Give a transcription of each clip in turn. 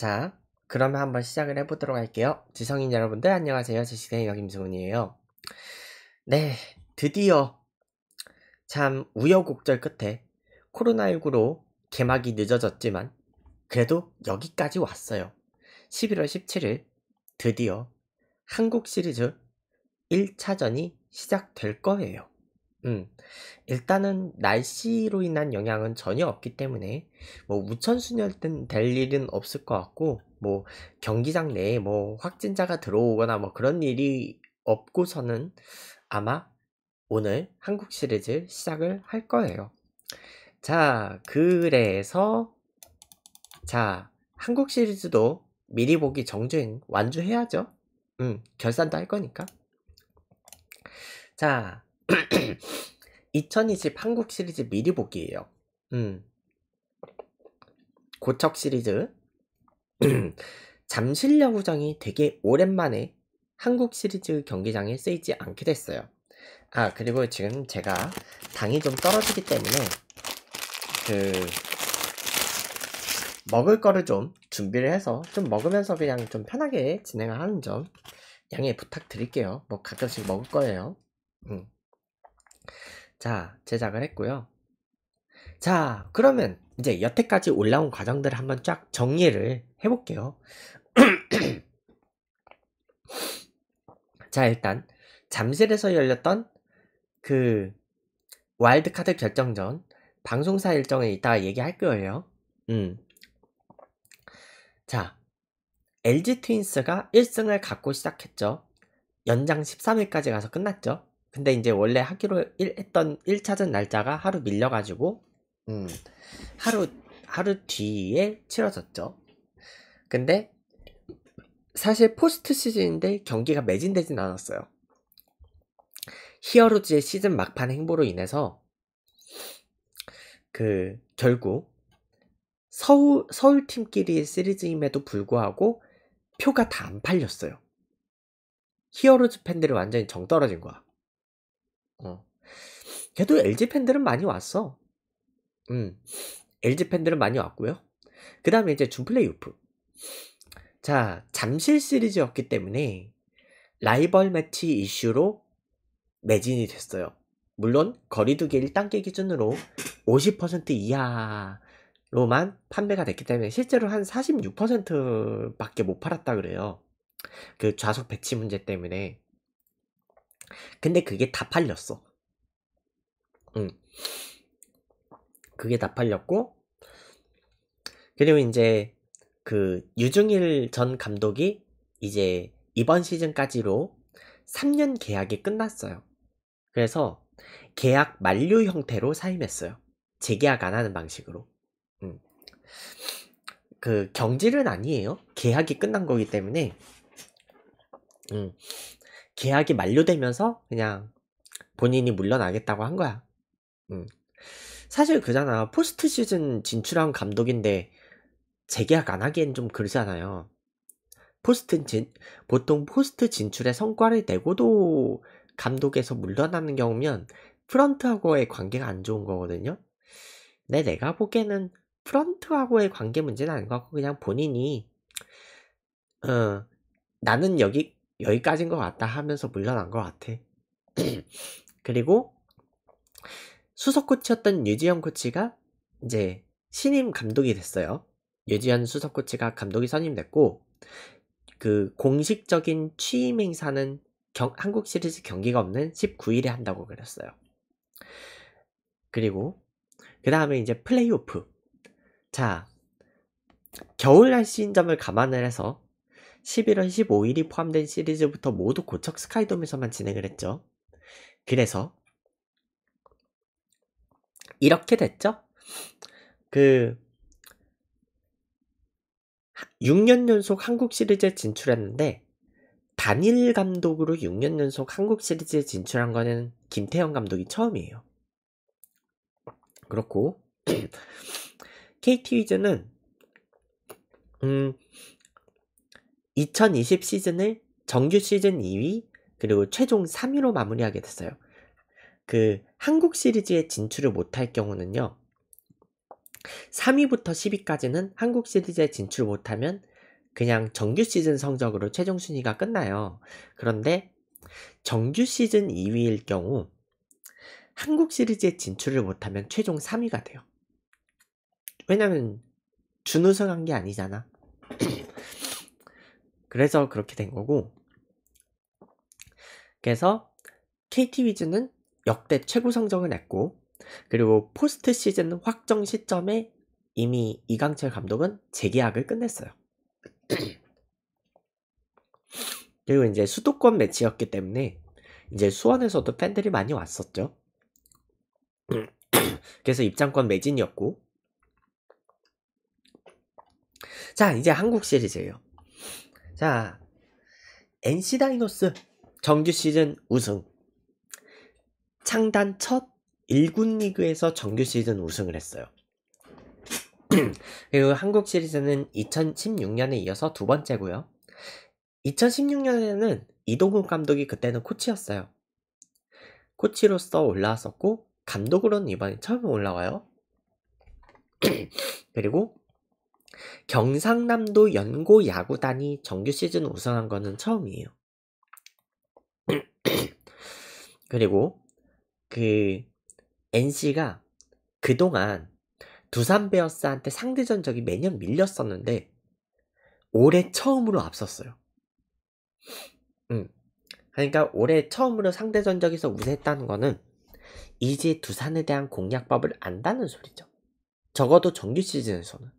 자, 그러면 한번 시작을 해보도록 할게요. 지성인 여러분들 안녕하세요. 지식생이가 김승훈이에요. 네, 드디어 참 우여곡절 끝에 코로나19로 개막이 늦어졌지만 그래도 여기까지 왔어요. 11월 17일 드디어 한국 시리즈 1차전이 시작될 거예요. 일단은 날씨로 인한 영향은 전혀 없기 때문에 뭐 우천순위든 될 일은 없을 것 같고, 뭐 경기장 내에 뭐 확진자가 들어오거나 뭐 그런 일이 없고서는 아마 오늘 한국 시리즈 시작을 할 거예요. 자, 그래서 자, 한국 시리즈도 미리 보기 정주행 완주해야죠. 결산도 할 거니까. 자, 2020 한국 시리즈 미리 보기예요. 고척 시리즈 잠실 야구장이 되게 오랜만에 한국 시리즈 경기장에 쓰이지 않게 됐어요. 아, 그리고 지금 제가 당이 좀 떨어지기 때문에 먹을 거를 좀 준비를 해서 좀 먹으면서 그냥 좀 편하게 진행을 하는 점 양해 부탁드릴게요. 뭐 가끔씩 먹을 거예요. 자, 제작을 했고요. 자, 그러면 이제 여태까지 올라온 과정들을 한번 쫙 정리를 해볼게요. 자, 일단 잠실에서 열렸던 그 와일드카드 결정전 방송사 일정에 이따 얘기할 거예요. 자, LG 트윈스가 1승을 갖고 시작했죠. 연장 13일까지 가서 끝났죠. 근데 이제 원래 하기로 했던 1차전 날짜가 하루 밀려가지고 하루 뒤에 치러졌죠. 근데 사실 포스트 시즌인데 경기가 매진되진 않았어요. 히어로즈의 시즌 막판 행보로 인해서 그 결국 서울팀끼리의 시리즈임에도 불구하고 표가 다 안 팔렸어요. 히어로즈 팬들이 완전히 정 떨어진 거야. 그래도 LG 팬들은 많이 왔어. LG 팬들은 많이 왔고요. 그 다음에 이제 준플레이오프. 자, 잠실 시리즈였기 때문에 라이벌 매치 이슈로 매진이 됐어요. 물론 거리두기 1단계 기준으로 50% 이하로만 판매가 됐기 때문에 실제로 한 46%밖에 못 팔았다 그래요. 그 좌석 배치 문제 때문에. 근데 그게 다 팔렸어. 그게 다 팔렸고, 그리고 이제 그 류중일 전 감독이 이제 이번 시즌까지로 3년 계약이 끝났어요. 그래서 계약 만료 형태로 사임했어요. 재계약 안 하는 방식으로. 그 경질은 아니에요. 계약이 끝난 거기 때문에. 계약이 만료되면서 그냥 본인이 물러나겠다고 한 거야. 사실 그잖아. 포스트 시즌 진출한 감독인데 재계약 안 하기엔 좀 그러잖아요. 보통 포스트 진출의 성과를 내고도 감독에서 물러나는 경우면 프런트하고의 관계가 안 좋은 거거든요. 근데 내가 보기에는 프런트하고의 관계 문제는 아닌 것 같고, 그냥 본인이 나는 여기까지인 것 같다 하면서 물러난 것 같아. 그리고 수석 코치였던 유지연 코치가 이제 신임 감독이 됐어요. 유지연 수석 코치가 감독이 선임됐고, 그 공식적인 취임 행사는 한국 시리즈 경기가 없는 19일에 한다고 그랬어요. 그리고 그 다음에 이제 플레이오프. 자, 겨울 날씨인점을 감안을 해서 11월 15일이 포함된 시리즈부터 모두 고척 스카이돔에서만 진행을 했죠. 그래서 이렇게 됐죠. 그 6년 연속 한국 시리즈에 진출했는데, 단일 감독으로 6년 연속 한국 시리즈에 진출한 거는 김태형 감독이 처음이에요. 그렇고 KT 위즈는 2020 시즌을 정규 시즌 2위 그리고 최종 3위로 마무리하게 됐어요. 그 한국 시리즈에 진출을 못할 경우는요, 3위부터 10위까지는 한국 시리즈에 진출 못하면 그냥 정규 시즌 성적으로 최종 순위가 끝나요. 그런데 정규 시즌 2위일 경우 한국 시리즈에 진출을 못하면 최종 3위가 돼요. 왜냐면 준우승한 게 아니잖아. 그래서 그렇게 된 거고, 그래서 KT 위즈는 역대 최고 성적을 냈고, 그리고 포스트 시즌 확정 시점에 이미 이강철 감독은 재계약을 끝냈어요. 그리고 이제 수도권 매치였기 때문에 이제 수원에서도 팬들이 많이 왔었죠. 그래서 입장권 매진이었고, 자 이제 한국 시리즈예요. 자, NC 다이노스 정규 시즌 우승, 창단 첫 1군 리그에서 정규 시즌 우승을 했어요. 그리고 한국 시리즈는 2016년에 이어서 두 번째고요. 2016년에는 이동훈 감독이 그때는 코치였어요. 코치로서 올라왔었고, 감독으로는 이번에 처음 올라와요. 그리고 경상남도 연고 야구단이 정규 시즌 우승한 거는 처음이에요. 그리고 그 NC가 그동안 두산베어스한테 상대 전적이 매년 밀렸었는데 올해 처음으로 앞섰어요. 그러니까 올해 처음으로 상대 전적에서 우세했다는 거는 이제 두산에 대한 공략법을 안다는 소리죠. 적어도 정규 시즌에서는.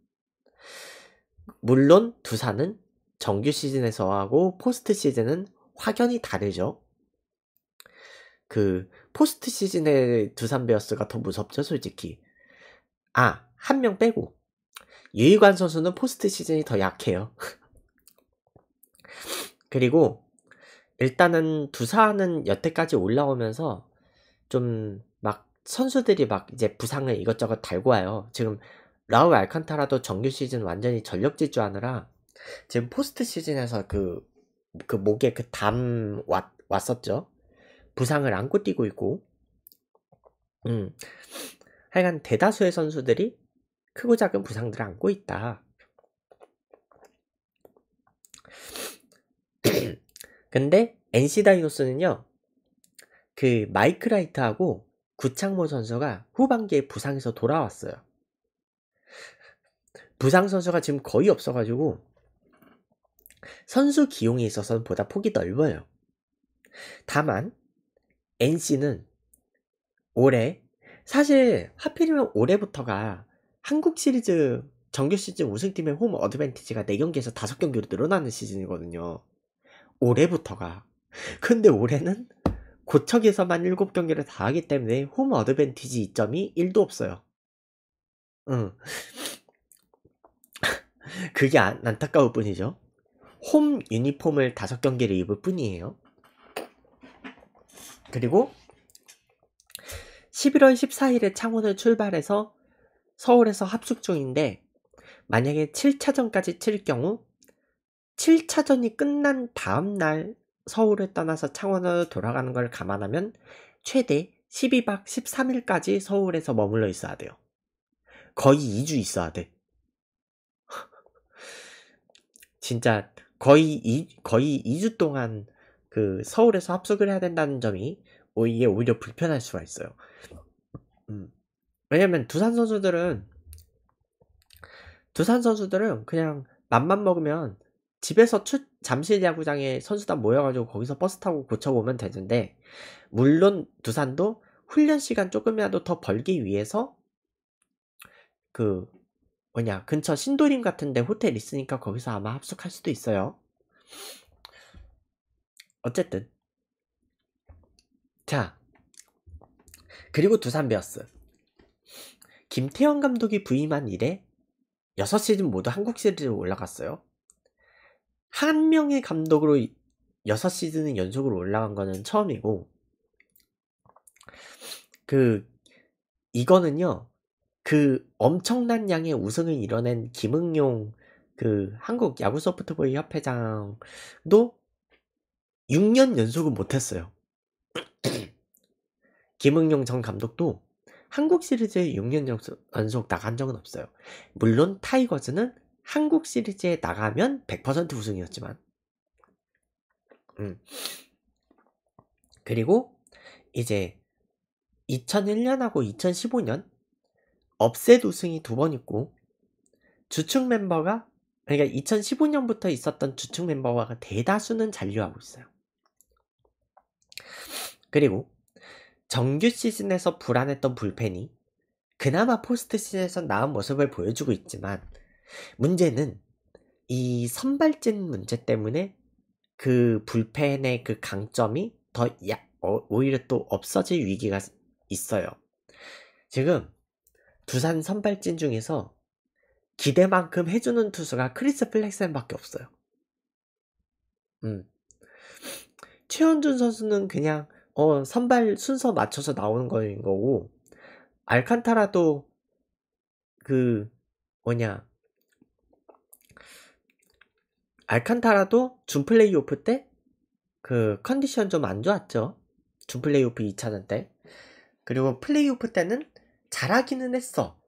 물론 두산은 정규 시즌에서 하고 포스트 시즌은 확연히 다르죠. 그 포스트 시즌에 두산베어스가 더 무섭죠, 솔직히. 아, 한 명 빼고 유희관 선수는 포스트 시즌이 더 약해요. 그리고 일단은 두산은 여태까지 올라오면서 좀 막 선수들이 막 이제 부상을 이것저것 달고 와요. 지금 라우 알칸타라도 정규 시즌 완전히 전력 질주하느라 지금 포스트 시즌에서 그 목에 그 담 왔었죠. 부상을 안고 뛰고 있고, 하여간 대다수의 선수들이 크고 작은 부상들을 안고 있다. 근데 NC 다이노스는요, 그 마이크 라이트하고 구창모 선수가 후반기에 부상에서 돌아왔어요. 부상 선수가 지금 거의 없어가지고 선수 기용에 있어서는 보다 폭이 넓어요. 다만 NC는 올해, 사실 하필이면 올해부터가 한국 시리즈 정규 시즌 우승팀의 홈 어드밴티지가 4경기에서 5경기로 늘어나는 시즌이거든요. 올해부터가. 근데 올해는 고척에서만 7경기를 다 하기 때문에 홈 어드밴티지 이점이 1도 없어요. 그게 안타까울 뿐이죠. 홈 유니폼을 5경기를 입을 뿐이에요. 그리고 11월 14일에 창원을 출발해서 서울에서 합숙 중인데, 만약에 7차전까지 칠 경우 7차전이 끝난 다음날 서울을 떠나서 창원으로 돌아가는 걸 감안하면 최대 12박 13일까지 서울에서 머물러 있어야 돼요. 거의 2주 있어야 돼. 진짜 거의 2주 동안 그 서울에서 합숙을 해야 된다는 점이 이게 오히려 불편할 수가 있어요. 왜냐면 두산 선수들은 그냥 맘만 먹으면 집에서 잠실 야구장에 선수단 모여가지고 거기서 버스 타고 고쳐오면 되는데, 물론 두산도 훈련 시간 조금이라도 더 벌기 위해서 근처 신도림 같은데 호텔 있으니까 거기서 아마 합숙할 수도 있어요. 어쨌든 자, 그리고 두산베어스 김태형 감독이 부임한 이래 6시즌 모두 한국 시리즈로 올라갔어요. 한 명의 감독으로 6시즌 연속으로 올라간 거는 처음이고, 이거는요, 그 엄청난 양의 우승을 이뤄낸 김응용 한국 야구 소프트볼 협회장도 6년 연속은 못했어요. 김응용 전 감독도 한국 시리즈에 6년 연속 나간 적은 없어요. 물론 타이거즈는 한국 시리즈에 나가면 100% 우승이었지만. 그리고 이제 2001년하고 2015년 업셋 우승이 두 번 있고, 주축 멤버가, 그러니까 2015년부터 있었던 주축 멤버가 대다수는 잔류하고 있어요. 그리고 정규 시즌에서 불안했던 불펜이 그나마 포스트 시즌에서 나은 모습을 보여주고 있지만, 문제는 이 선발진 문제 때문에 그 불펜의 그 강점이 더 오히려 또 없어질 위기가 있어요. 지금 두산 선발진 중에서 기대만큼 해주는 투수가 크리스 플렉센밖에 없어요. 최원준 선수는 그냥 선발 순서 맞춰서 나오는 거인 거고, 알칸타라도 준 플레이오프 때 그 컨디션 좀 안 좋았죠. 준 플레이오프 2차전 때. 그리고 플레이오프 때는 잘하기는 했어.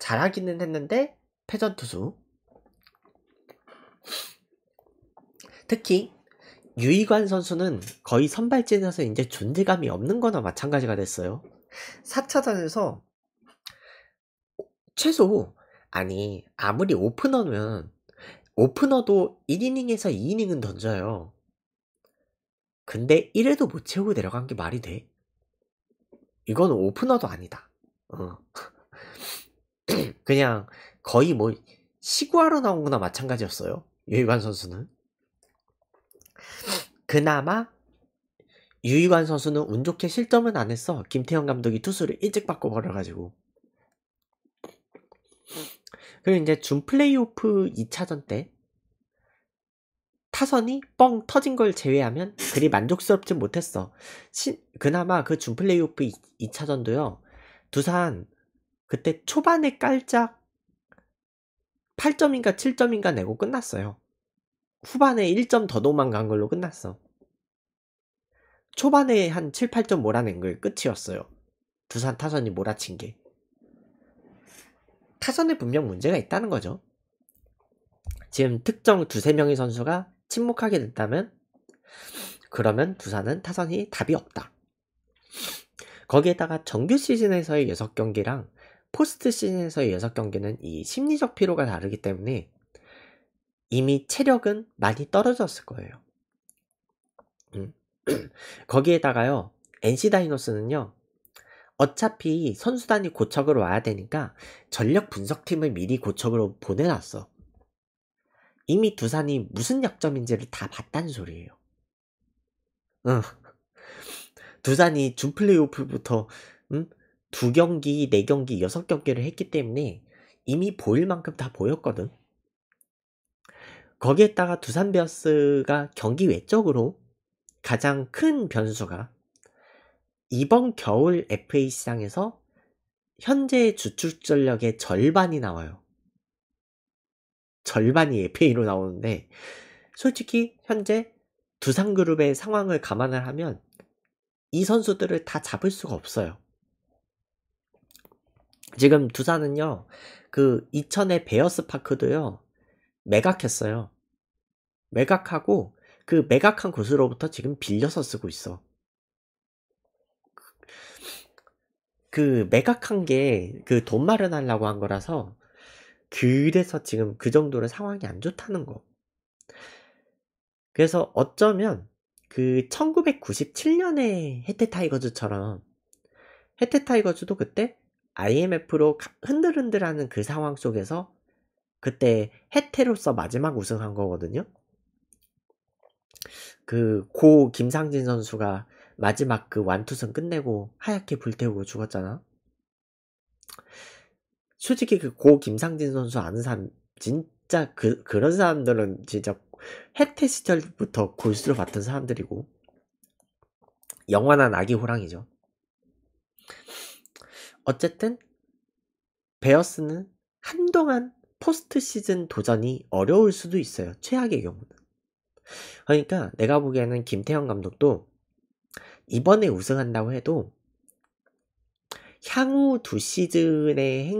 잘하기는 했는데 패전 투수. 특히 유희관 선수는 거의 선발진에서 이제 존재감이 없는 거나 마찬가지가 됐어요. 4차전에서 아무리 오프너면 오프너도 1이닝에서 2이닝은 던져요. 근데 1회도 못 채우고 내려간 게 말이 돼? 이건 오프너도 아니다. 그냥 거의 시구하러 나온 거나 마찬가지였어요. 유희관 선수는. 그나마 유희관 선수는 운 좋게 실점은 안 했어. 김태형 감독이 투수를 일찍 바꿔버려가지고. 그리고 이제 준 플레이오프 2차전 때 타선이 뻥 터진 걸 제외하면 그리 만족스럽지 못했어. 그나마 그 준 플레이오프 2차전도요. 두산 그때 초반에 깔짝 8점인가 7점인가 내고 끝났어요. 후반에 1점 더 도망간 걸로 끝났어. 초반에 한 7, 8점 몰아낸 걸 끝이었어요. 두산 타선이 몰아친 게. 타선에 분명 문제가 있다는 거죠. 지금 특정 두세 명의 선수가 침묵하게 됐다면, 그러면 두산은 타선이 답이 없다. 거기에다가 정규 시즌에서의 6경기랑 포스트 시즌에서의 6경기는 이 심리적 피로가 다르기 때문에 이미 체력은 많이 떨어졌을 거예요. 거기에다가요, NC 다이노스는요, 어차피 선수단이 고척으로 와야 되니까 전력 분석팀을 미리 고척으로 보내놨어. 이미 두산이 무슨 약점인지를 다 봤다는 소리예요. 두산이 준 플레이오프부터 2경기, 4경기, 6경기를 했기 때문에 이미 보일 만큼 다 보였거든. 거기에다가 두산베어스가 경기 외적으로 가장 큰 변수가 이번 겨울 FA 시장에서 현재 주축 전력의 절반이 나와요. 절반이 FA로 나오는데, 솔직히 현재 두산그룹의 상황을 감안을 하면 이 선수들을 다 잡을 수가 없어요. 지금 두산은요, 그 이천의 베어스 파크도요, 매각했어요. 매각하고 그 매각한 곳으로부터 지금 빌려서 쓰고 있어. 그 매각한 게 그 돈 마련하려고 한 거라서, 그래서 지금 그 정도로 상황이 안 좋다는 거. 그래서 어쩌면 그 1997년에 해태 타이거즈처럼, 해태 타이거즈도 그때 IMF로 흔들흔들하는 그 상황 속에서 그때 해태로서 마지막 우승한 거거든요. 그 고 김상진 선수가 마지막 그 완투승 끝내고 하얗게 불태우고 죽었잖아. 솔직히 그 고 김상진 선수 아는 사람, 진짜 그런 사람들은 진짜 해태 시절부터 골수로 봤던 사람들이고, 영원한 아기 호랑이죠. 어쨌든 베어스는 한동안 포스트 시즌 도전이 어려울 수도 있어요. 최악의 경우는. 그러니까 내가 보기에는 김태형 감독도 이번에 우승한다고 해도 향후 두 시즌의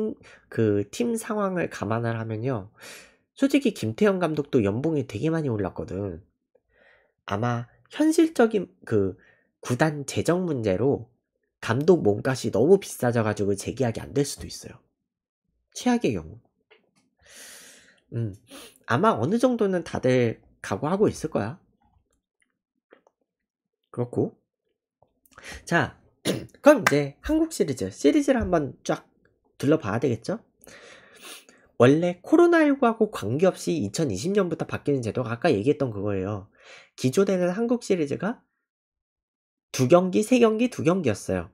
그 팀 상황을 감안을 하면요, 솔직히 김태형 감독도 연봉이 되게 많이 올랐거든. 아마 현실적인 그 구단 재정 문제로 감독 몸값이 너무 비싸져가지고 재계약이 안 될 수도 있어요. 최악의 경우. 아마 어느 정도는 다들 각오하고 있을 거야. 그렇고. 자, 그럼 이제 한국 시리즈를 한번 쫙 둘러봐야 되겠죠? 원래 코로나19하고 관계없이 2020년부터 바뀌는 제도가 아까 얘기했던 그거예요. 기존에는 한국 시리즈가 2경기, 3경기, 2경기였어요.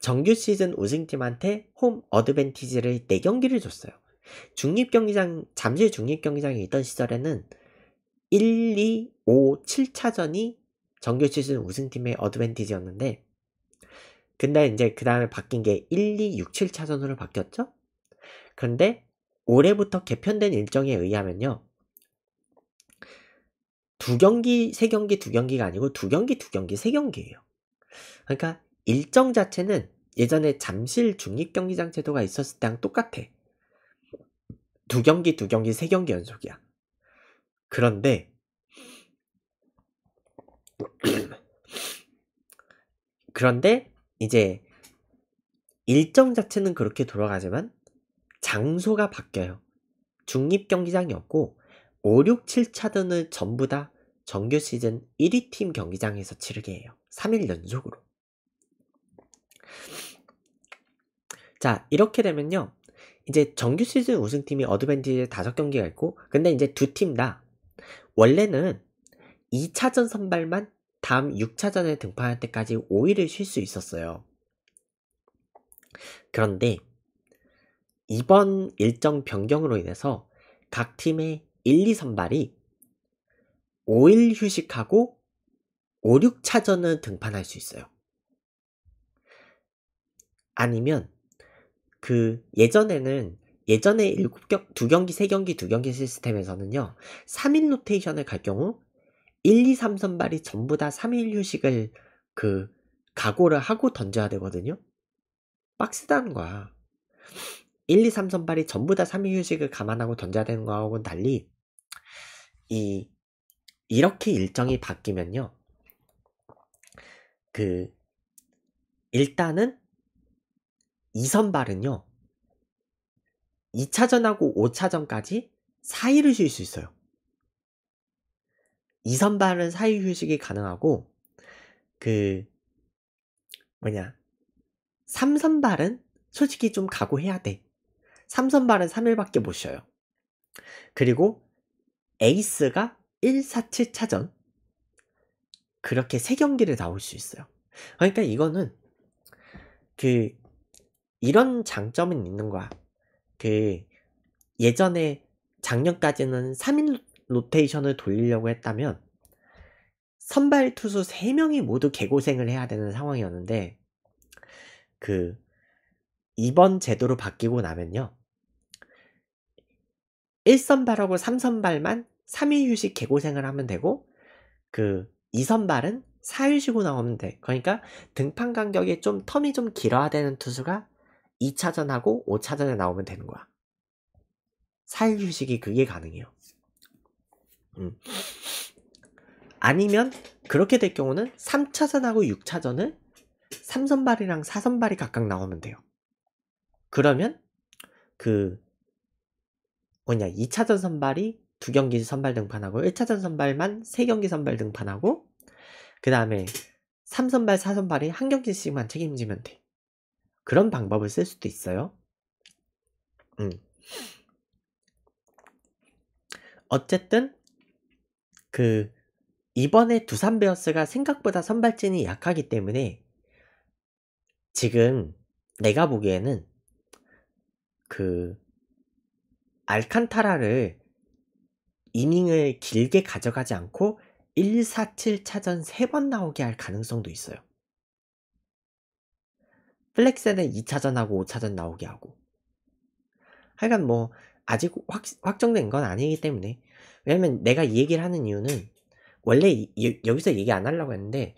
정규 시즌 우승팀한테 홈 어드밴티지를 4경기를 줬어요. 중립경기장, 잠실 중립경기장에 있던 시절에는 1, 2, 5, 7차전이 정규 시즌 우승팀의 어드밴티지였는데, 근데 이제 그 다음에 바뀐 게 1, 2, 6, 7차전으로 바뀌었죠? 그런데 올해부터 개편된 일정에 의하면요, 2경기, 3경기, 2경기가 아니고 2경기, 2경기, 3경기예요. 그러니까 일정 자체는 예전에 잠실 중립경기장 제도가 있었을 때랑 똑같아. 2경기, 2경기, 3경기 연속이야. 그런데 이제 일정 자체는 그렇게 돌아가지만 장소가 바뀌어요. 중립경기장이 없고 5, 6, 7차전을 전부 다 정규 시즌 1위 팀 경기장에서 치르게 해요. 3일 연속으로. 자, 이렇게 되면요, 이제 정규 시즌 우승팀이 어드밴티지 5경기가 있고, 근데 이제 두 팀 다 원래는 2차전 선발만 다음 6차전에 등판할 때까지 5일을 쉴 수 있었어요. 그런데 이번 일정 변경으로 인해서 각 팀의 1, 2선발이 5일 휴식하고 5, 6차전을 등판할 수 있어요. 아니면 그 예전에는, 예전에 2경기, 3경기, 2경기 시스템에서는요, 3일 로테이션을 갈 경우 1, 2, 3선발이 전부 다 3일 휴식을 그 각오를 하고 던져야 되거든요. 빡세다는 거야. 1, 2, 3선발이 전부 다 3일 휴식을 감안하고 던져야 되는 거하고는 달리, 이렇게 일정이 바뀌면요, 그 일단은 2선발은요 2차전하고 5차전까지 4일을 쉴 수 있어요. 2선발은 4일 휴식이 가능하고, 그 뭐냐, 3선발은 솔직히 좀 각오해야 돼. 3선발은 3일밖에 못 쉬어요. 그리고 에이스가 1, 4, 7차전 그렇게 3경기를 나올 수 있어요. 그러니까 이거는 그 이런 장점은 있는 거야. 그 예전에 작년까지는 3일 로테이션을 돌리려고 했다면 선발 투수 3명이 모두 개고생을 해야 되는 상황이었는데, 그 이번 제도로 바뀌고 나면요, 1선발하고 3선발만 3일 휴식 개고생을 하면 되고, 그 2선발은 4일 쉬고 나오면 돼. 그러니까 등판 간격이 좀 텀이 좀 길어야 되는 투수가 2차전하고 5차전에 나오면 되는 거야. 4일 휴식이 그게 가능해요. 아니면 그렇게 될 경우는 3차전하고 6차전을 3선발이랑 4선발이 각각 나오면 돼요. 그러면 그 뭐냐, 2차전 선발이 2경기 선발 등판하고 1차전 선발만 3경기 선발 등판하고, 그 다음에 3선발 4선발이 1경기씩만 책임지면 돼. 그런 방법을 쓸 수도 있어요. 어쨌든 그 이번에 두산베어스가 생각보다 선발진이 약하기 때문에 지금 내가 보기에는 그 알칸타라를 이닝을 길게 가져가지 않고 1, 4, 7차전 3번 나오게 할 가능성도 있어요. 플렉스는 2차전하고 5차전 나오게 하고. 하여간 뭐 아직 확정된 건 아니기 때문에. 왜냐면 내가 이 얘기를 하는 이유는, 원래 여기서 얘기 안 하려고 했는데,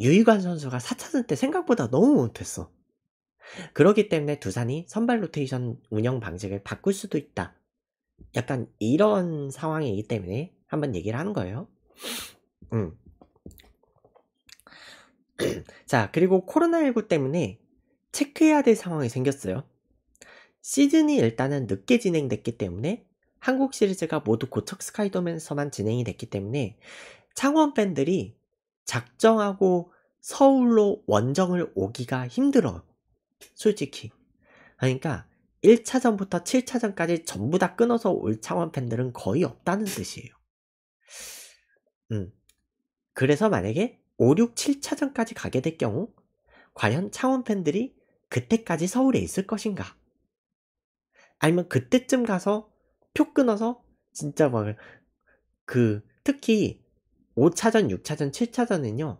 유희관 선수가 4차전 때 생각보다 너무 못했어. 그렇기 때문에 두산이 선발 로테이션 운영 방식을 바꿀 수도 있다, 약간 이런 상황이기 때문에 한번 얘기를 하는 거예요. 자, 그리고 코로나19 때문에 체크해야 될 상황이 생겼어요. 시즌이 일단은 늦게 진행됐기 때문에 한국 시리즈가 모두 고척 스카이돔에서만 진행이 됐기 때문에 창원 팬들이 작정하고 서울로 원정을 오기가 힘들어요. 솔직히. 그러니까 1차전부터 7차전까지 전부 다 끊어서 올 창원 팬들은 거의 없다는 뜻이에요. 그래서 만약에 5, 6, 7차전까지 가게 될 경우 과연 창원 팬들이 그때까지 서울에 있을 것인가? 아니면 그때쯤 가서 표 끊어서 진짜 막 특히 5차전, 6차전, 7차전은요.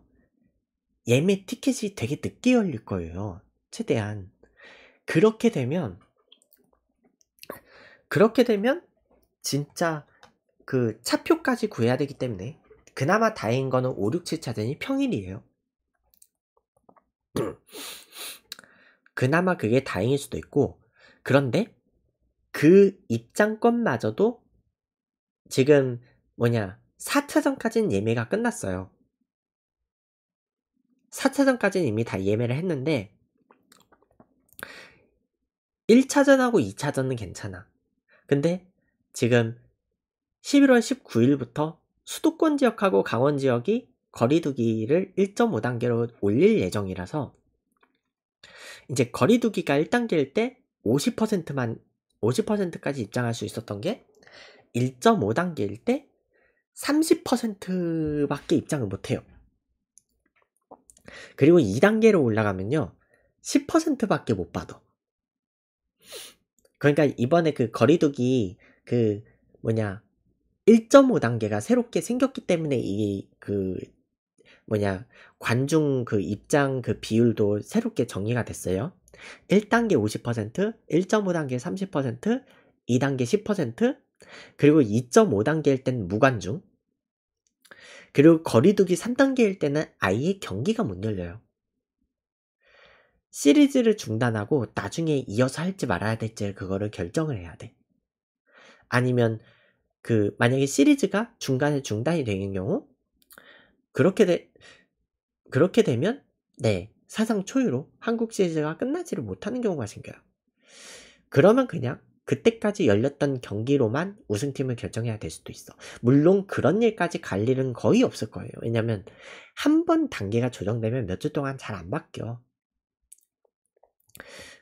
예매 티켓이 되게 늦게 열릴 거예요. 최대한. 그렇게 되면 진짜 그 차표까지 구해야 되기 때문에 그나마 다행인 거는 5, 6, 7차전이 평일이에요. 그나마 그게 다행일 수도 있고, 그런데 그 입장권마저도 지금 4차전까지는 예매가 끝났어요. 4차전까지는 이미 다 예매를 했는데 1차전하고 2차전은 괜찮아. 근데 지금 11월 19일부터 수도권 지역하고 강원 지역이 거리두기를 1.5단계로 올릴 예정이라서 이제 거리두기가 1단계일 때 50%까지 입장할 수 있었던 게 1.5단계일 때 30%밖에 입장을 못해요. 그리고 2단계로 올라가면요 10%밖에 못 받아. 그러니까 이번에 그 거리두기 1.5단계가 새롭게 생겼기 때문에 이 관중 입장 비율도 새롭게 정리가 됐어요. 1단계 50%, 1.5단계 30%, 2단계 10%, 그리고 2.5단계일 때는 무관중, 그리고 거리두기 3단계일 때는 아예 경기가 못 열려요. 시리즈를 중단하고 나중에 이어서 할지 말아야 될지 그거를 결정을 해야 돼. 아니면 만약에 시리즈가 중간에 중단이 되는 경우 그렇게 되면 사상 초유로 한국 시리즈가 끝나지를 못하는 경우가 생겨요. 그러면 그냥 그때까지 열렸던 경기로만 우승팀을 결정해야 될 수도 있어. 물론 그런 일까지 갈 일은 거의 없을 거예요. 왜냐면 한 번 단계가 조정되면 몇 주 동안 잘 안 바뀌어.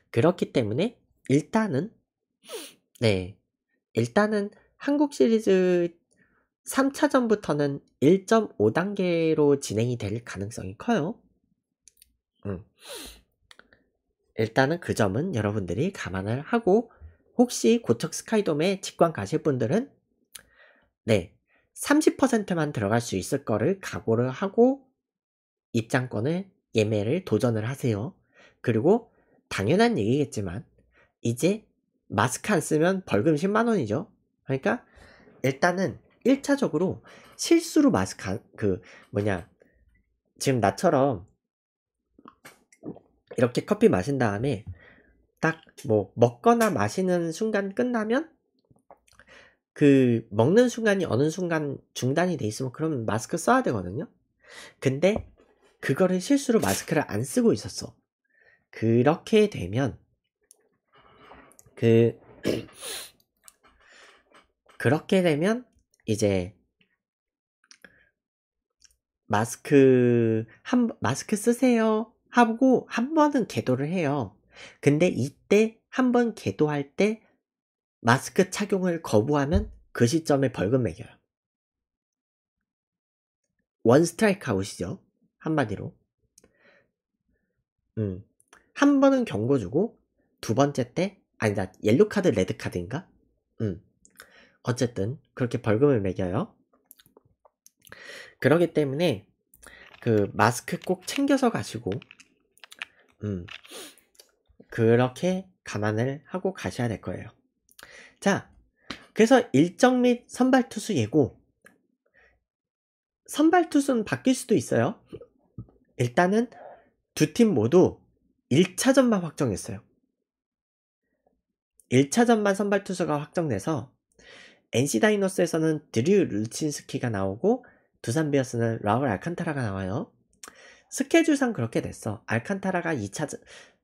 그렇기 때문에 일단은 한국 시리즈 3차전부터는 1.5단계로 진행이 될 가능성이 커요. 일단은 그 점은 여러분들이 감안을 하고, 혹시 고척 스카이돔에 직관 가실 분들은 30%만 들어갈 수 있을 거를 각오를 하고 입장권을 예매를 도전을 하세요. 그리고 당연한 얘기겠지만 이제 마스크 안 쓰면 벌금 10만원이죠. 그러니까 일단은 1차적으로 실수로 마스크 지금 나처럼 이렇게 커피 마신 다음에 딱 먹거나 마시는 순간 끝나면 먹는 순간이 어느 순간 중단이 돼 있으면 그럼 마스크 써야 되거든요. 근데 그거를 실수로 마스크를 안 쓰고 있었어. 그렇게 되면 그렇게 되면 이제 마스크 쓰세요 하고 한 번은 계도를 해요. 근데 이때 한 번 계도할 때 마스크 착용을 거부하면 그 시점에 벌금 매겨요. 원 스트라이크 아웃이죠. 한마디로. 한 번은 경고 주고 두 번째 때 아니다. 옐로 카드 레드 카드인가? 어쨌든 그렇게 벌금을 매겨요. 그러기 때문에 마스크 꼭 챙겨서 가시고 그렇게 감안을 하고 가셔야 될 거예요. 자, 그래서 일정 및 선발 투수 예고. 선발 투수는 바뀔 수도 있어요. 일단은 두 팀 모두 1차전만 확정했어요. 1차전만 선발투수가 확정돼서 NC 다이노스에서는 드류 루친스키가 나오고 두산베어스는 라울 알칸타라가 나와요. 스케줄상 그렇게 됐어.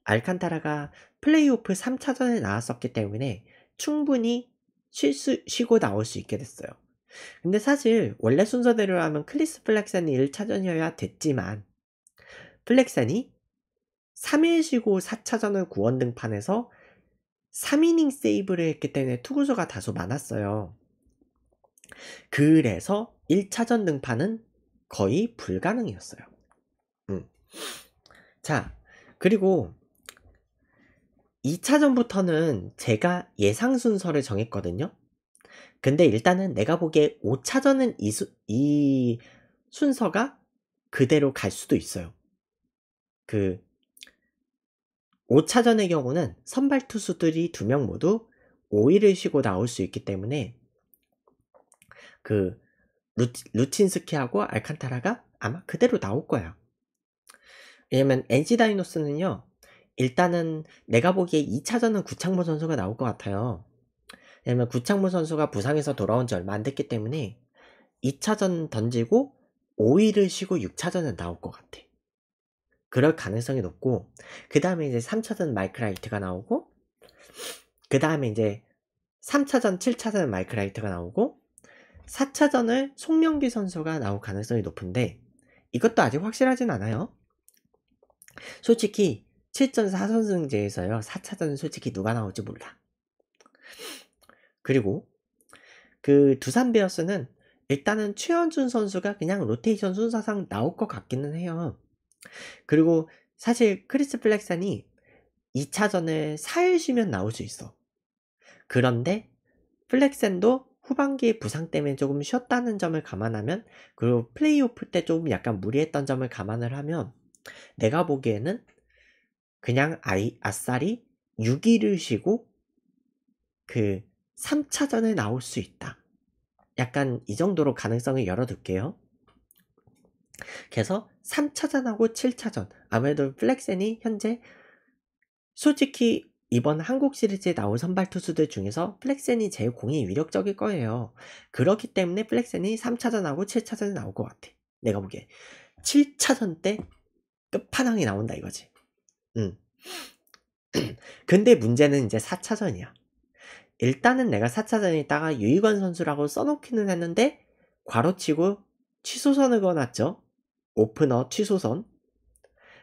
알칸타라가 플레이오프 3차전에 나왔었기 때문에 충분히 쉬고 나올 수 있게 됐어요. 근데 사실 원래 순서대로 하면 클리스 플렉센이 1차전이어야 됐지만 플렉센이 3일 쉬고 4차전을 구원 등판해서 3이닝 세이브를 했기 때문에 투구수가 다소 많았어요. 그래서 1차전 등판은 거의 불가능이었어요. 자, 그리고 2차전부터는 제가 예상 순서를 정했거든요. 근데 일단은 내가 보기에 5차전은 이 순서가 그대로 갈 수도 있어요. 5차전의 경우는 선발 투수들이 2명 모두 5일을 쉬고 나올 수 있기 때문에 루친스키하고 알칸타라가 아마 그대로 나올 거예요. 왜냐면 NC 다이노스는요, 일단은 내가 보기에 2차전은 구창모 선수가 나올 것 같아요. 왜냐면 구창모 선수가 부상에서 돌아온 지 얼마 안 됐기 때문에 2차전 던지고 5일을 쉬고 6차전은 나올 것 같아. 그럴 가능성이 높고, 그 다음에 이제 3차전 마이크 라이트가 나오고, 그 다음에 이제 3차전 7차전 마이크 라이트가 나오고, 4차전을 송명규 선수가 나올 가능성이 높은데 이것도 아직 확실하진 않아요. 솔직히 7전 4선승제에서요 4차전은 솔직히 누가 나올지 몰라. 그리고 두산베어스는 일단은 최원준 선수가 그냥 로테이션 순서상 나올 것 같기는 해요. 그리고 사실 크리스 플렉산이 2차전을 4일 쉬면 나올 수 있어. 그런데 플렉산도 후반기에 부상 때문에 조금 쉬었다는 점을 감안하면, 그리고 플레이오프 때 조금 약간 무리했던 점을 감안을 하면, 내가 보기에는 그냥 아싸리 6일을 쉬고 3차전에 나올 수 있다. 약간 이 정도로 가능성을 열어둘게요. 그래서 3차전하고 7차전, 아무래도 플렉센이 현재 솔직히 이번 한국 시리즈에 나온 선발 투수들 중에서 플렉센이 제일 공이 위력적일 거예요. 그렇기 때문에 플렉센이 3차전하고 7차전에 나올 것 같아. 내가 보기에 7차전 때 끝판왕이 나온다 이거지. 근데 문제는 이제 4차전이야 일단은 내가 4차전에다가 유희관 선수라고 써놓기는 했는데 괄호치고 취소선을 그어놨죠. 오프너 취소선.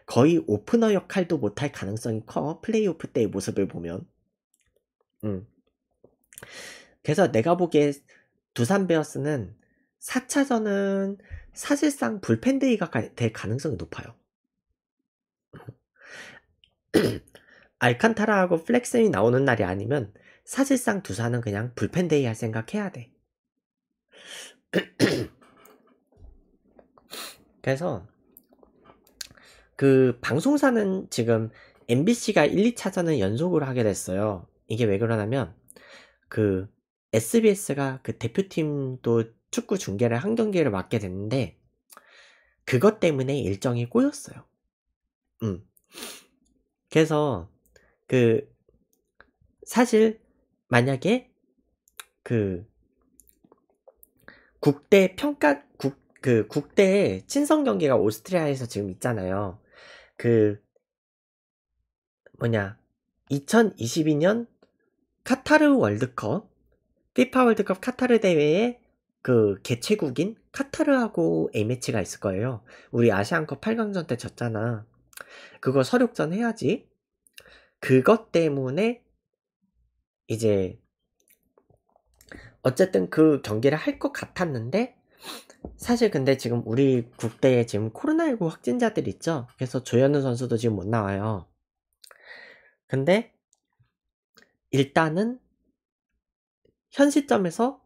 거의 오프너 역할도 못할 가능성이 커. 플레이오프 때의 모습을 보면. 그래서 내가 보기에 두산베어스는 4차전은 사실상 불펜데이가 될 가능성이 높아요. 알칸타라하고 플렉슨이 나오는 날이 아니면 사실상 두산은 그냥 불펜데이 할 생각해야 돼. 그래서 방송사는 지금 MBC가 1, 2차전을 연속으로 하게 됐어요. 이게 왜 그러냐면 SBS가 대표팀도 축구 중계를 한 경기를 맡게 됐는데 그것 때문에 일정이 꼬였어요. 그래서 사실 만약에 국대 친선 경기가 오스트리아에서 지금 있잖아요. 2022년 카타르 월드컵, 피파 월드컵 카타르 대회의 개최국인 카타르하고 A매치가 있을 거예요. 우리 아시안컵 8강전 때 졌잖아. 그거 서륙전 해야지. 그것 때문에 이제 어쨌든 그 경기를 할 것 같았는데, 사실 근데 지금 우리 국대에 지금 코로나19 확진자들 있죠. 그래서 조현우 선수도 지금 못 나와요. 근데 일단은 현 시점에서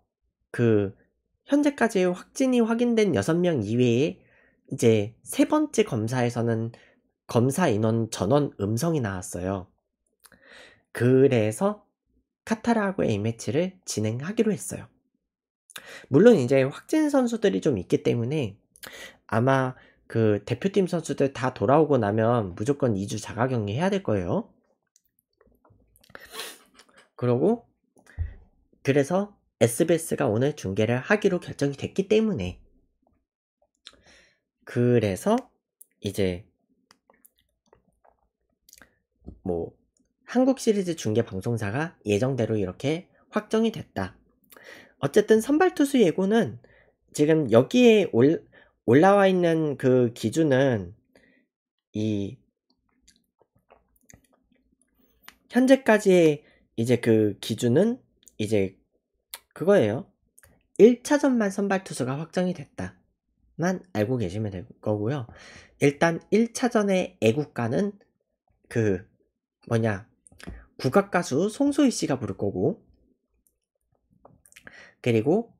현재까지 확진이 확인된 6명 이외에 이제 3번째 검사에서는 검사 인원 전원 음성이 나왔어요. 그래서 카타르하고의 A매치를 진행하기로 했어요. 물론 이제 확진 선수들이 좀 있기 때문에 아마 대표팀 선수들 다 돌아오고 나면 무조건 2주 자가격리 해야 될 거예요. 그래서 SBS가 오늘 중계를 하기로 결정이 됐기 때문에, 그래서 이제 뭐 한국 시리즈 중계 방송사가 예정대로 이렇게 확정이 됐다. 어쨌든 선발 투수 예고는 지금 여기에 올라와 있는 그 기준은 이 현재까지의 이제 그 기준은 이제 그거예요. 1차전만 선발 투수가 확정이 됐다 만 알고 계시면 될 거고요. 일단 1차전의 애국가는 그 국악 가수 송소희 씨가 부를 거고, 그리고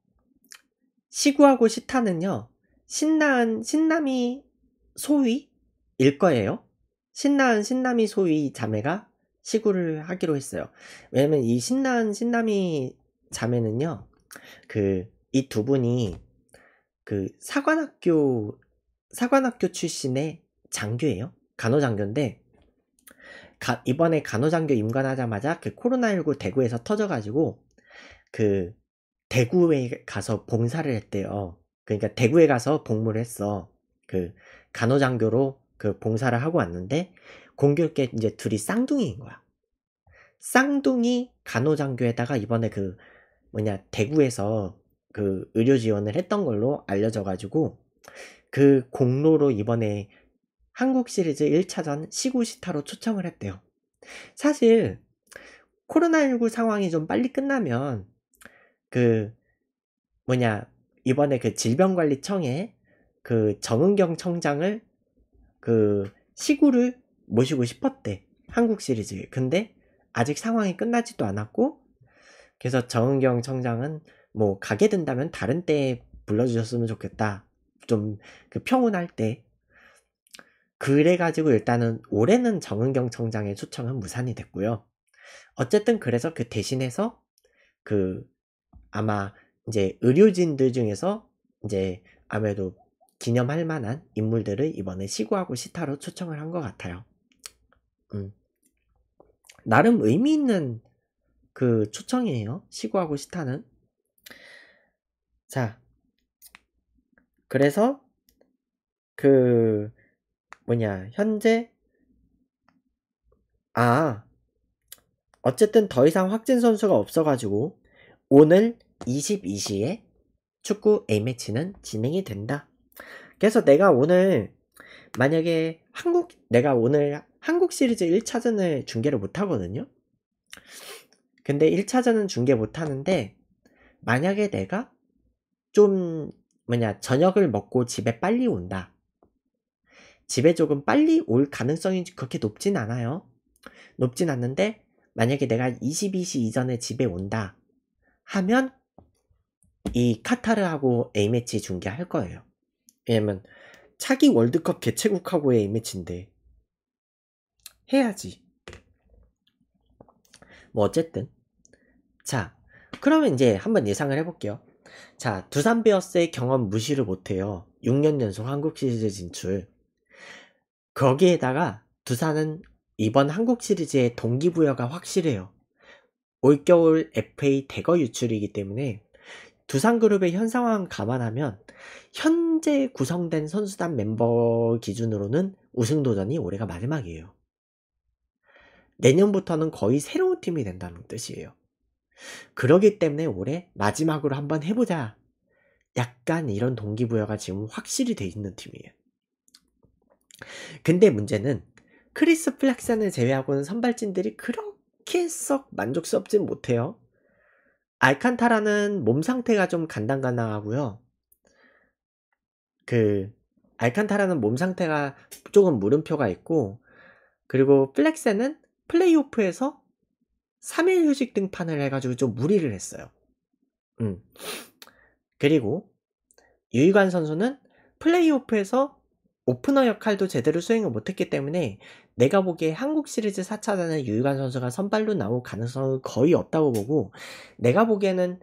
시구하고 시타는요 신나은, 신남이, 소희 일 거예요. 신나은, 신남이, 소희 자매가 시구를 하기로 했어요. 왜냐면 이 신나은, 신남이 자매는요, 그 이 두 분이 그 사관학교 출신의 장교예요. 간호장교인데 이번에 간호장교 임관하자마자 그 코로나19 대구에서 터져가지고 그 대구에 가서 봉사를 했대요. 그러니까 대구에 가서 복무를 했어. 그 간호장교로 그 봉사를 하고 왔는데 공교롭게 이제 둘이 쌍둥이인 거야. 쌍둥이 간호장교에다가 이번에 그 대구에서 그 의료 지원을 했던 걸로 알려져가지고 그 공로로 이번에 한국 시리즈 1차전 시구시타로 초청을 했대요. 사실 코로나19 상황이 좀 빨리 끝나면 그 이번에 그 질병관리청에 그 정은경 청장을 그 시구를 모시고 싶었대, 한국 시리즈. 근데 아직 상황이 끝나지도 않았고, 그래서 정은경 청장은 뭐 가게 된다면 다른 때에 불러주셨으면 좋겠다, 좀 그 평온할 때. 그래가지고 일단은 올해는 정은경 청장의 초청은 무산이 됐고요. 어쨌든 그래서 그 대신해서 그 아마 이제 의료진들 중에서 이제 아무래도 기념할 만한 인물들을 이번에 시구하고 시타로 초청을 한 것 같아요. 나름 의미 있는 그 초청이에요, 시구하고 시타는. 자, 그래서 그 현재 어쨌든 더 이상 확진 선수가 없어가지고 오늘 22시에 축구 A매치는 진행이 된다. 그래서 내가 오늘 만약에 한국 시리즈 1차전을 중계를 못하거든요. 근데 1차전은 중계 못하는데, 만약에 내가 좀 저녁을 먹고 집에 빨리 온다, 집에 조금 빨리 올 가능성이 그렇게 높진 않아요. 높진 않는데 만약에 내가 22시 이전에 집에 온다 하면 이 카타르하고 A매치 중계할 거예요. 왜냐면 차기 월드컵 개최국하고의 A매치인데 해야지. 뭐 어쨌든 자, 그러면 이제 한번 예상을 해볼게요. 자, 두산베어스의 경험 무시를 못해요. 6년 연속 한국시리즈 진출. 거기에다가 두산은 이번 한국시리즈의 동기부여가 확실해요. 올겨울 FA 대거 유출이기 때문에 두산그룹의 현 상황 감안하면 현재 구성된 선수단 멤버 기준으로는 우승도전이 올해가 마지막이에요. 내년부터는 거의 새로운 팀이 된다는 뜻이에요. 그러기 때문에 올해 마지막으로 한번 해보자, 약간 이런 동기부여가 지금 확실히 돼 있는 팀이에요. 근데 문제는 크리스 플렉센을 제외하고는 선발진들이 그렇게 썩 만족스럽진 못해요. 알칸타라는 몸 상태가 좀 간당간당하고요. 그 알칸타라는 몸 상태가 조금 물음표가 있고, 그리고 플렉센은 플레이오프에서 3일 휴식 등판을 해가지고 좀 무리를 했어요. 그리고 유희관 선수는 플레이오프에서 오프너 역할도 제대로 수행을 못했기 때문에 내가 보기에 한국 시리즈 4차전에 유희관 선수가 선발로 나올 가능성은 거의 없다고 보고, 내가 보기에는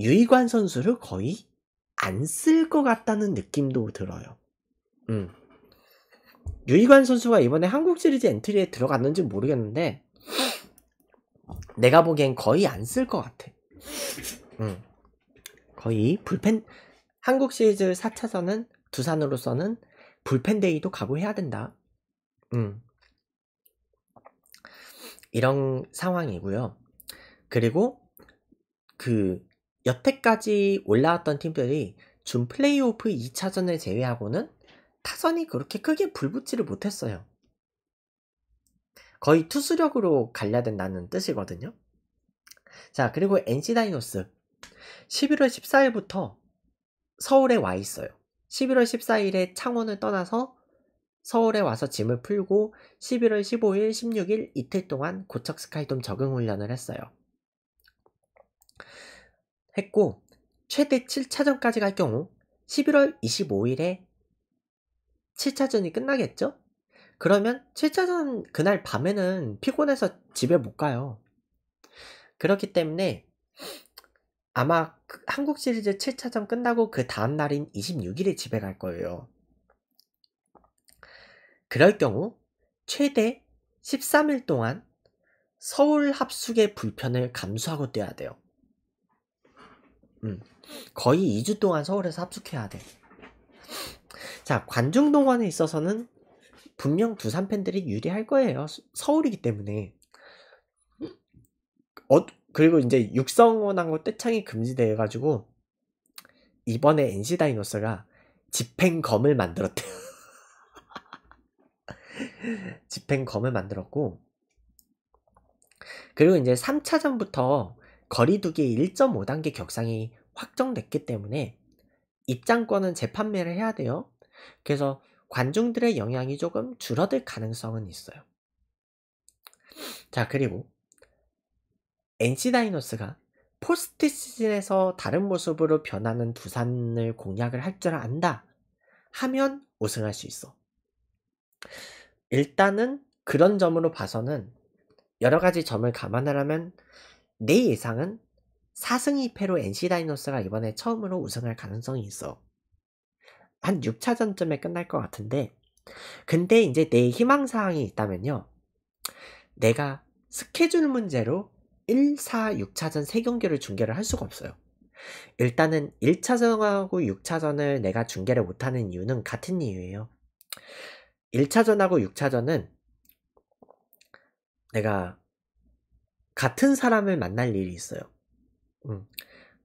유희관 선수를 거의 안 쓸 것 같다는 느낌도 들어요. 유희관 선수가 이번에 한국 시리즈 엔트리에 들어갔는지 모르겠는데 내가 보기엔 거의 안 쓸 것 같아. 거의 불펜 한국 시리즈 4차전은 두산으로서는 불펜데이도 각오해야 된다. 이런 상황이고요. 그리고 그 여태까지 올라왔던 팀들이 준 플레이오프 2차전을 제외하고는 타선이 그렇게 크게 불붙지를 못했어요. 거의 투수력으로 갈려된다는 뜻이거든요. 자, 그리고 NC 다이노스 11월 14일부터 서울에 와 있어요. 11월 14일에 창원을 떠나서 서울에 와서 짐을 풀고 11월 15일, 16일 이틀 동안 고척 스카이돔 적응 훈련을 했고 최대 7차전까지 갈 경우 11월 25일에 7차전이 끝나겠죠? 그러면 7차전 그날 밤에는 피곤해서 집에 못 가요. 그렇기 때문에 아마 한국 시리즈 7차전 끝나고 그 다음 날인 26일에 집에 갈 거예요. 그럴 경우 최대 13일 동안 서울 합숙의 불편을 감수하고 뛰어야 돼요. 거의 2주 동안 서울에서 합숙해야 돼. 자, 관중 동원에 있어서는 분명 두산 팬들이 유리할 거예요. 서울이기 때문에. 그리고 이제 육성원하고 떼창이 금지돼가지고 이번에 NC 다이노스가 집행검을 만들었대요. 집행검을 만들었고, 그리고 이제 3차전부터 거리두기 1.5단계 격상이 확정됐기 때문에 입장권은 재판매를 해야 돼요. 그래서 관중들의 영향이 조금 줄어들 가능성은 있어요. 자, 그리고 NC 다이노스가 포스트 시즌에서 다른 모습으로 변하는 두산을 공략을 할 줄 안다 하면 우승할 수 있어. 일단은 그런 점으로 봐서는 여러가지 점을 감안하라면 내 예상은 4승 2패로 NC 다이노스가 이번에 처음으로 우승할 가능성이 있어. 한 6차전쯤에 끝날 것 같은데, 근데 이제 내 희망사항이 있다면요, 내가 스케줄 문제로 1, 4, 6차전 3경기를 중계를 할 수가 없어요. 일단은 1차전하고 6차전을 내가 중계를 못하는 이유는 같은 이유예요. 1차전하고 6차전은 내가 같은 사람을 만날 일이 있어요.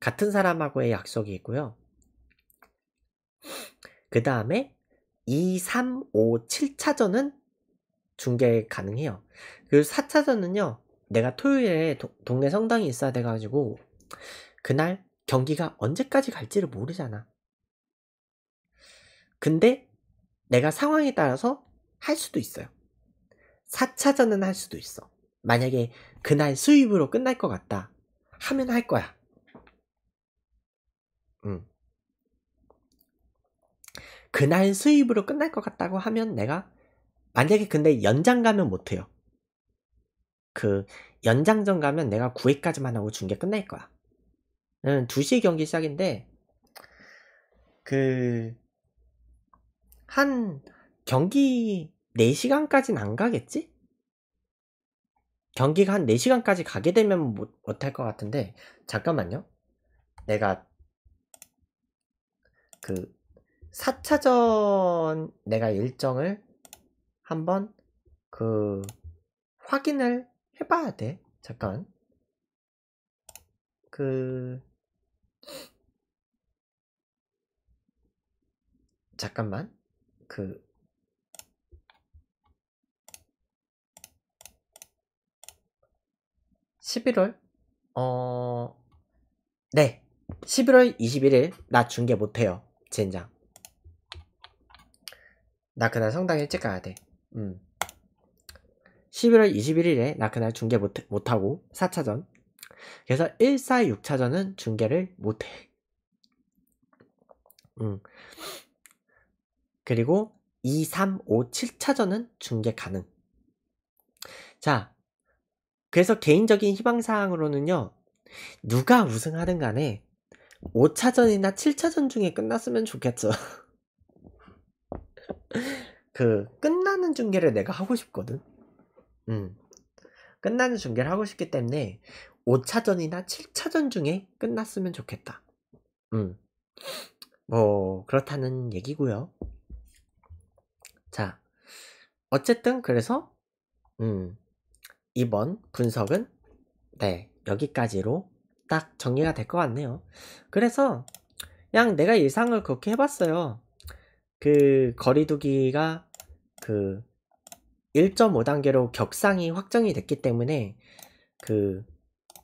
같은 사람하고의 약속이 있고요. 그 다음에 2, 3, 5, 7차전은 중계 가능해요. 그리고 4차전은요, 내가 토요일에 동네 성당이 있어야 돼가지고 그날 경기가 언제까지 갈지를 모르잖아. 근데 내가 상황에 따라서 할 수도 있어요. 4차전은 할 수도 있어. 만약에 그날 수입으로 끝날 것 같다 하면 할 거야. 그날 수입으로 끝날 것 같다고 하면 내가, 만약에 근데 연장 가면 못해요. 그 연장전 가면 내가 9회까지만 하고 중계 끝날 거야. 2시 경기 시작인데 그 한 경기 4시간까지는 안 가겠지? 경기가 한 4시간까지 가게 되면 못할 것 같은데, 잠깐만요. 내가 그 4차전 내가 일정을 한번 그 확인을 해봐야 돼. 잠깐. 잠깐만. 네. 11월 21일 나 중계 못해요. 젠장. 나 그날 성당 일찍 가야 돼. 11월 21일에 나 그날 중계 못하고 4차전. 그래서 1, 4, 6차전은 중계를 못해. 그리고 2, 3, 5, 7차전은 중계 가능. 자, 그래서 개인적인 희망사항으로는요, 누가 우승하든 간에 5차전이나 7차전 중에 끝났으면 좋겠죠. 그 끝나는 중계를 내가 하고 싶거든. 끝나는 중계를 하고 싶기 때문에 5차전이나 7차전 중에 끝났으면 좋겠다. 뭐 그렇다는 얘기고요. 자, 어쨌든 그래서 이번 분석은 네, 여기까지로 딱 정리가 될 것 같네요. 그래서 그냥 내가 예상을 그렇게 해봤어요. 그 거리두기가 그 1.5단계로 격상이 확정이 됐기 때문에 그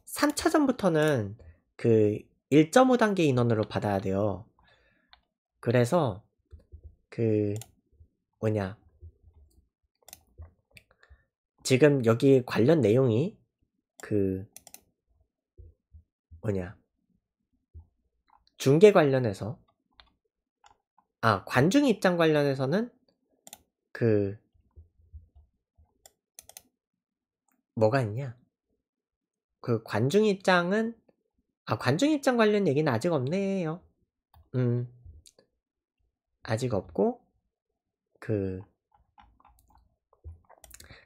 3차전부터는 그 1.5단계 인원으로 받아야 돼요. 그래서 그 뭐냐, 지금 여기 관련 내용이 그 뭐냐, 중계 관련해서, 아, 관중 입장 관련해서는 그 뭐가 있냐, 그 관중 입장은, 아, 관중 입장 관련 얘기는 아직 없네요. 아직 없고,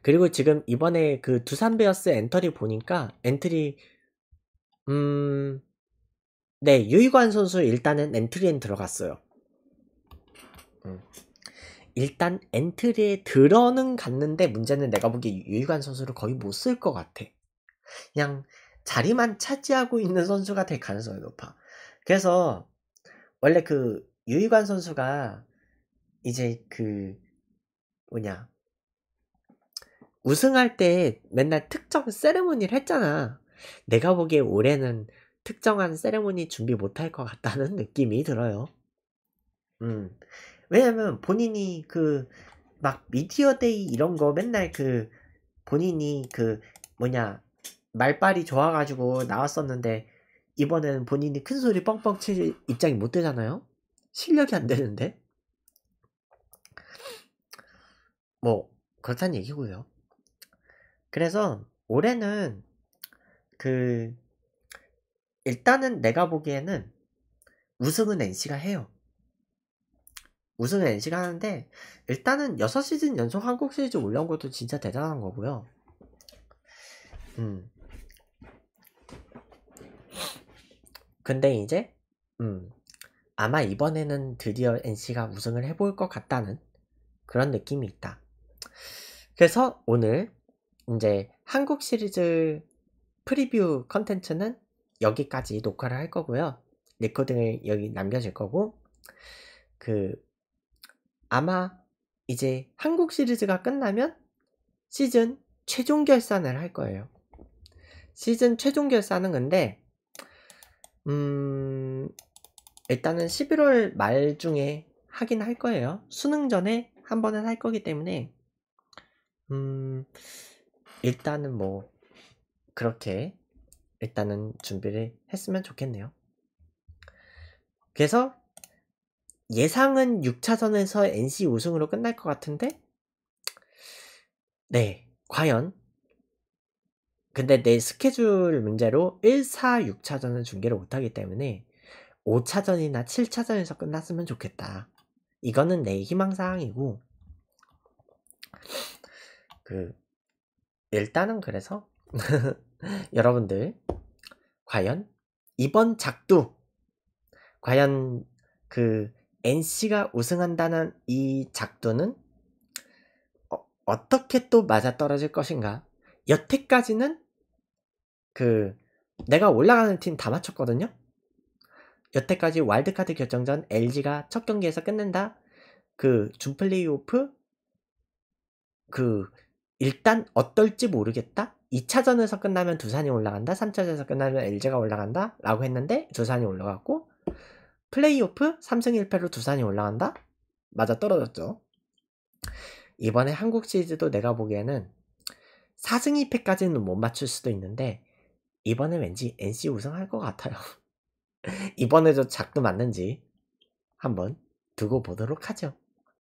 그리고 지금 이번에 그 두산베어스 엔터리 보니까 엔트리 네, 유희관 선수 일단은 엔트리엔 들어갔어요. 일단 엔트리에 들어는 갔는데 문제는 내가 보기에 유희관 선수를 거의 못 쓸 것 같아. 그냥 자리만 차지하고 있는 선수가 될 가능성이 높아. 그래서 원래 그 유희관 선수가 이제 그 뭐냐, 우승할 때 맨날 특정 세레모니를 했잖아. 내가 보기에 올해는 특정한 세레모니 준비 못할 것 같다는 느낌이 들어요. 왜냐면 본인이 그 막 미디어데이 이런 거 맨날 그 본인이 그 뭐냐, 말빨이 좋아가지고 나왔었는데 이번에는 본인이 큰 소리 뻥뻥 칠 입장이 못 되잖아요. 실력이 안 되는데. 뭐 그렇다는 얘기고요. 그래서 올해는 그 일단은 내가 보기에는 우승은 NC가 해요. 우승은 NC가 하는데 일단은 6시즌 연속 한국 시리즈 올라온 것도 진짜 대단한 거고요. 근데 이제 아마 이번에는 드디어 NC가 우승을 해볼 것 같다는 그런 느낌이 있다. 그래서 오늘 이제 한국 시리즈 프리뷰 컨텐츠는 여기까지 녹화를 할 거고요. 리코딩을 여기 남겨질 거고, 그 아마 이제 한국 시리즈가 끝나면 시즌 최종 결산을 할 거예요. 시즌 최종 결산은 근데 일단은 11월 말 중에 하긴 할 거예요. 수능 전에 한 번은 할 거기 때문에 일단은 뭐 그렇게 일단은 준비를 했으면 좋겠네요. 그래서 예상은 6차전에서 NC 우승으로 끝날 것 같은데, 네, 과연. 근데 내 스케줄 문제로 1, 4, 6차전은 중계를 못하기 때문에 5차전이나 7차전에서 끝났으면 좋겠다. 이거는 내 희망사항이고, 그 일단은 그래서 여러분들 과연 이번 작두, 과연 그 NC가 우승한다는 이 작두는 어떻게 또 맞아떨어질 것인가. 여태까지는 그 내가 올라가는 팀 다 맞췄거든요. 여태까지 와일드카드 결정전 LG가 첫 경기에서 끝낸다, 그 준 플레이오프 그 일단 어떨지 모르겠다, 2차전에서 끝나면 두산이 올라간다, 3차전에서 끝나면 LG가 올라간다 라고 했는데 두산이 올라갔고, 플레이오프 3승 1패로 두산이 올라간다? 맞아 떨어졌죠. 이번에 한국 시리즈도 내가 보기에는 4승 2패까지는 못 맞출 수도 있는데 이번에 왠지 NC 우승할 것 같아요. 이번에도 작두 맞는지 한번 두고 보도록 하죠.